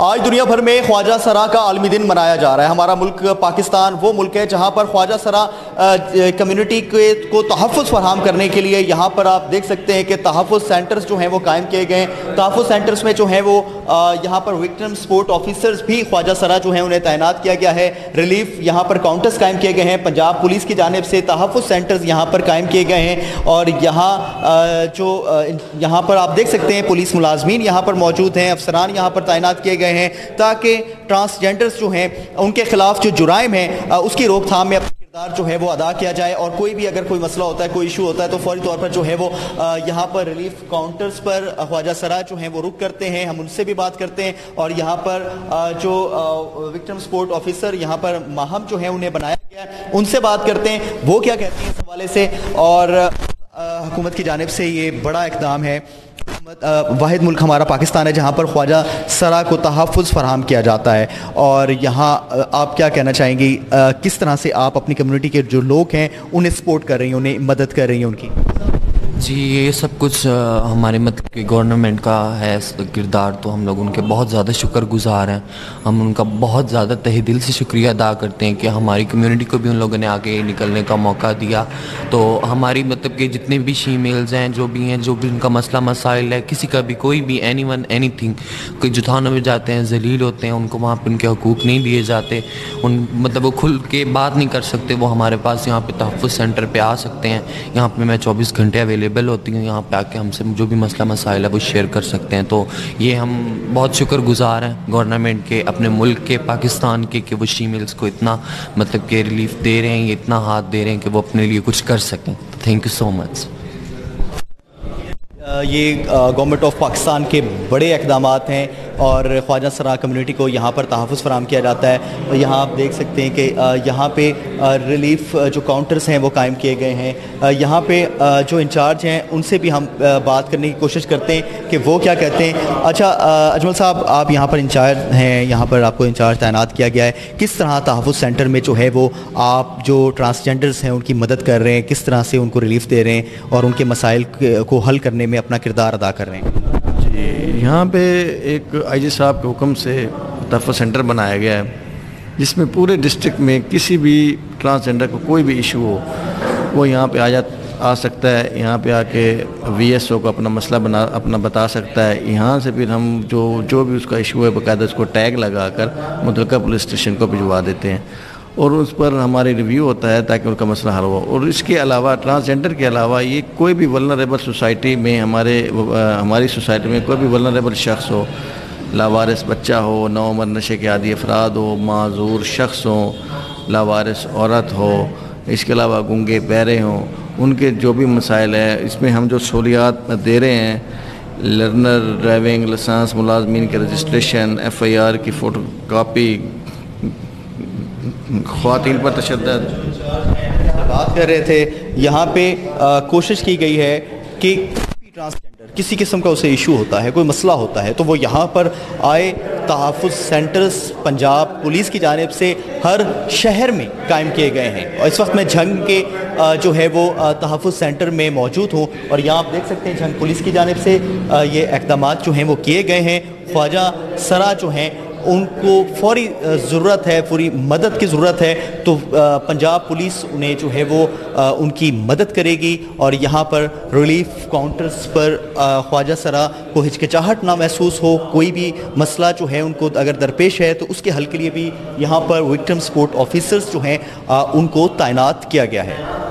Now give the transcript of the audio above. आज दुनिया भर में ख्वाजा सरा का आलमी दिन मनाया जा रहा है। हमारा मुल्क पाकिस्तान वो मुल्क है जहाँ पर ख्वाजा सरा कम्यूनिटी को तहफ़्फ़ुज़ फराहम करने के लिए यहाँ पर आप देख सकते हैं कि तहफ़्फ़ुज़ सेंटर्स जो हैं वो कायम किए गए हैं। तहफ़्फ़ुज़ सेंटर्स में जो हैं वो यहाँ पर विक्टिम सपोर्ट ऑफिसर्स भी ख्वाजा सरा जो हैं उन्हें तैनात किया गया है। रिलीफ यहाँ पर काउंटर्स कायम किए गए हैं। पंजाब पुलिस की जानिब से तहफ़्फ़ुज़ सेंटर्स यहाँ पर कायम किए गए हैं और यहाँ जो यहाँ पर आप देख सकते हैं पुलिस मुलाजमीन यहाँ पर मौजूद हैं, अफसरान यहाँ पर तैनात किए गए हैं ताकि ट्रांसजेंडर्स जो हैं उनके खिलाफ जो जुराइम है उसकी रोकथाम में अपना किरदार जो है वो अदा किया जाए। और कोई भी अगर कोई मसला होता है, कोई इशू होता है तो फौरी तौर पर जो है वो यहाँ पर रिलीफ काउंटर्स पर ख्वाजा सरा जो हैं वो रुक करते हैं, हम उनसे भी बात करते हैं। और यहाँ पर जो विक्टिम सपोर्ट ऑफिसर यहाँ पर माहम जो है उन्हें बनाया गया है, उनसे बात करते हैं वो क्या कहते हैं इस हवाले से। और हुकूमत की जानिब से ये बड़ा इक़दाम है, वाहिद मुल्क हमारा पाकिस्तान है जहाँ पर ख्वाजा सरा को तहफ़्फ़ुज़ फराहम किया जाता है। और यहाँ आप क्या कहना चाहेंगी, किस तरह से आप अपनी कम्युनिटी के जो लोग हैं उन्हें सपोर्ट कर रही हैं, उन्हें मदद कर रही हैं उनकी? जी, ये सब कुछ हमारे मतलब कि गवर्नमेंट का है किरदार, तो हम लोग उनके बहुत ज़्यादा शुक्रगुज़ार हैं। हम उनका बहुत ज़्यादा तहे दिल से शुक्रिया अदा करते हैं कि हमारी कम्युनिटी को भी उन लोगों ने आगे निकलने का मौका दिया। तो हमारी मतलब कि जितने भी शीमेल्स हैं, जो भी हैं, जो भी उनका मसला मसाइल है, किसी का भी, कोई भी एनीथिंग, कोई जुथानों में जाते हैं, जलील होते हैं, उनको वहाँ पर उनके हकूक़ नहीं दिए जाते, उन मतलब वो खुल के बात नहीं कर सकते, वो हमारे पास यहाँ पर तहफ़्फ़ुज़ सेंटर पर आ सकते हैं। यहाँ पर मैं 24 घंटे अवेलेबल होती हैं, यहाँ पे आके हमसे जो भी मसला मसाइल है वो शेयर कर सकते हैं। तो ये हम बहुत शुक्रगुजार हैं गवर्नमेंट के, अपने मुल्क के, पाकिस्तान के, कि वो शीमेल्स को इतना मतलब के रिलीफ दे रहे हैं, ये इतना हाथ दे रहे हैं कि वो अपने लिए कुछ कर सकें। Thank you so much. ये गवर्नमेंट ऑफ पाकिस्तान के बड़े इक़दाम हैं और ख्वाजा सरा कम्युनिटी को यहाँ पर तहफ़्फ़ुज़ फराहम किया जाता है। और यहाँ आप देख सकते हैं कि यहाँ पे रिलीफ जो काउंटर्स हैं वो कायम किए गए हैं। यहाँ पे जो इंचार्ज हैं उनसे भी हम बात करने की कोशिश करते हैं कि वो क्या कहते हैं। अच्छा अजमल साहब, आप यहाँ पर इंचार्ज हैं, यहाँ पर आपको इंचार्ज तैनात किया गया है, किस तरह तहफ़्फ़ुज़ सेंटर में जो है वो आप जो ट्रांसजेंडर्स हैं उनकी मदद कर रहे हैं, किस तरह से उनको रिलीफ दे रहे हैं और उनके मसाइल को हल करने में अपना किरदार अदा कर रहे हैं? जी, यहाँ पे एक आईजी साहब के हुक्म से तहफ़्फ़ुज़ सेंटर बनाया गया है जिसमें पूरे डिस्ट्रिक्ट में किसी भी ट्रांसजेंडर को कोई भी इशू हो वो यहाँ पे आ सकता है। यहाँ पे आके VSO को अपना मसला अपना बता सकता है। यहाँ से फिर हम जो भी उसका इशू है बाकायदा उसको टैग लगा कर मुतलका पुलिस स्टेशन को भिजवा देते हैं और उस पर हमारी रिव्यू होता है ताकि उनका मसला हल हो। और इसके अलावा ट्रांसजेंडर के अलावा ये कोई भी वल्नरेबल सोसाइटी में हमारी सोसाइटी में कोई भी वल्नरेबल शख्स हो, लावारिस बच्चा हो, नौउमर नशे के आदि अफराद हो, माजूर शख्स हो, लावारिस औरत हो, इसके अलावा गूंगे बहरे हों, उनके जो भी मसाइल है इसमें हम जो सहूलियात दे रहे हैं, लर्नर ड्राइविंग लाइसेंस, मुलाजमीन के रजिस्ट्रेशन, FIR की फ़ोटो कापी, ख्वातीन पर तशद्दद बात कर रहे थे। यहाँ पे कोशिश की गई है कि ट्रांसजेंडर किसी किस्म का उसे इशू होता है, कोई मसला होता है, तो वो यहाँ पर आए। तहफ़्फ़ुज़ सेंटर्स पंजाब पुलिस की जानिब से हर शहर में कायम किए गए हैं और इस वक्त मैं झंग के जो है वो तहफ़्फ़ुज़ सेंटर में मौजूद हूँ और यहाँ आप देख सकते हैं झंग पुलिस की जानिब से ये इक़दाम जो हैं वो किए गए हैं। ख्वाजा सरा जो हैं उनको फौरी ज़रूरत है, पूरी मदद की ज़रूरत है, तो पंजाब पुलिस उन्हें जो है वो उनकी मदद करेगी। और यहाँ पर रिलीफ काउंटर्स पर ख्वाजा सरा को हिचकिचाहट ना महसूस हो, कोई भी मसला जो है उनको अगर दरपेश है तो उसके हल के लिए भी यहाँ पर विक्टिम सपोर्ट ऑफिसर्स जो हैं उनको तैनात किया गया है।